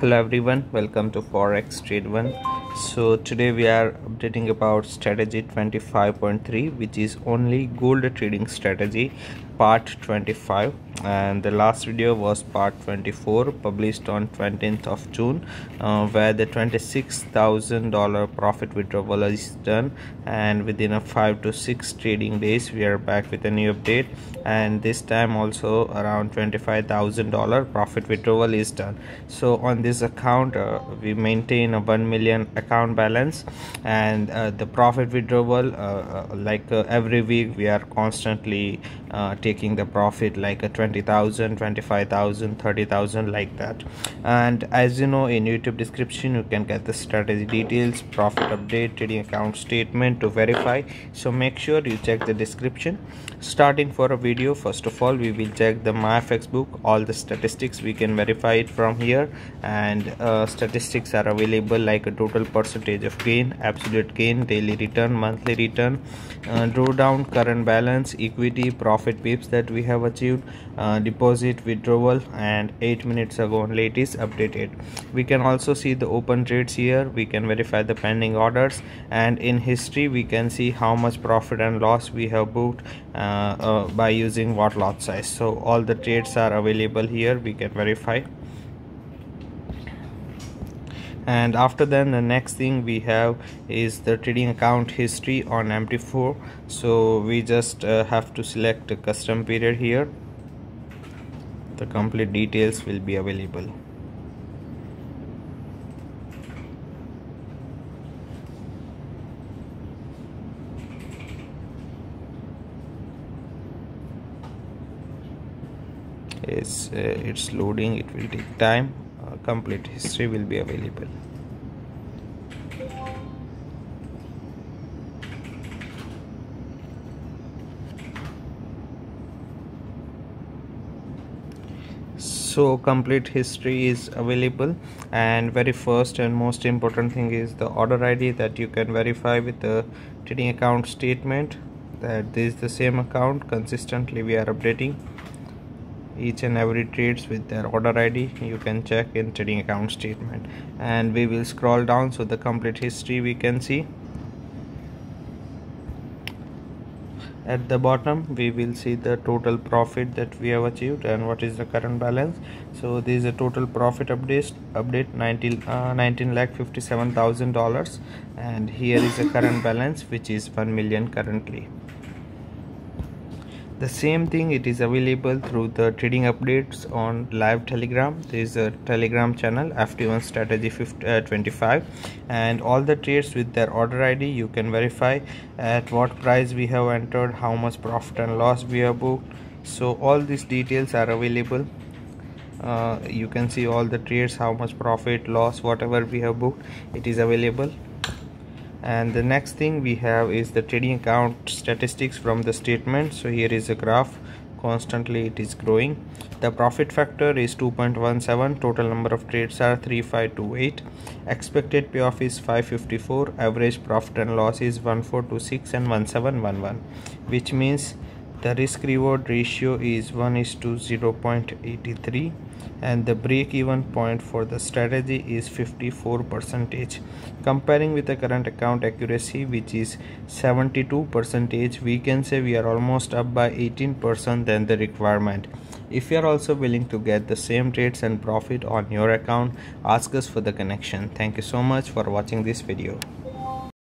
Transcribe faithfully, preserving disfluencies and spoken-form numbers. Hello everyone, welcome to forex trade one. So today we are updating about strategy twenty-five point three, which is only gold trading strategy part twenty-five, and the last video was part twenty-four, published on twentieth of June, uh, where the twenty-six thousand dollar profit withdrawal is done, and within a five to six trading days we are back with a new update, and this time also around twenty-five thousand dollar profit withdrawal is done. So on this account uh, we maintain a one million account balance, and uh, the profit withdrawal uh, like uh, every week we are constantly uh, taking the profit, like a twenty thousand, twenty-five thousand, thirty thousand, like that. And as you know, in YouTube description you can get the strategy details, profit update, trading account statement to verify, so make sure you check the description. Starting for a video, first of all we will check the MyFXBook, all the statistics we can verify it from here, and uh, statistics are available like a total percentage of gain, absolute gain, daily return, monthly return, uh, drawdown, current balance, equity, profit pips that we have achieved, uh, deposit withdrawal, and eight minutes ago only it is updated. We can also see the open trades here, we can verify the pending orders, and in history we can see how much profit and loss we have booked uh, uh, by using what lot size. So all the trades are available here, we can verify. And after then the next thing we have is the trading account history on M T four, so we just uh, have to select a custom period here. The complete details will be available. It's, uh, it's loading, it will take time. Complete history will be available. So complete history is available, and very first and most important thing is the order I D that you can verify with the trading account statement, that this is the same account. Consistently we are updating each and every trades with their order I D. You can check in trading account statement, and we will scroll down, so the complete history we can see. At the bottom we will see the total profit that we have achieved and what is the current balance. So this is a total profit update update nineteen lakh fifty-seven thousand dollars, and here is the current balance, which is one million currently. The same thing, it is available through the trading updates on live Telegram. There is a Telegram channel, F T one Strategy twenty-five, and all the trades with their order I D you can verify at what price we have entered, how much profit and loss we have booked. So all these details are available. Uh, you can see all the trades, how much profit, loss, whatever we have booked, it is available. And the next thing we have is the trading account statistics from the statement. So here is a graph, constantly it is growing. The profit factor is two point one seven, total number of trades are three five two eight, expected payoff is five fifty-four, average profit and loss is one four two six and one seven one one, which means the risk reward ratio is one is to zero point eight three, and the break even point for the strategy is fifty-four percent. Comparing with the current account accuracy, which is seventy-two percent, we can say we are almost up by eighteen percent than the requirement. If you are also willing to get the same trades and profit on your account, ask us for the connection. Thank you so much for watching this video.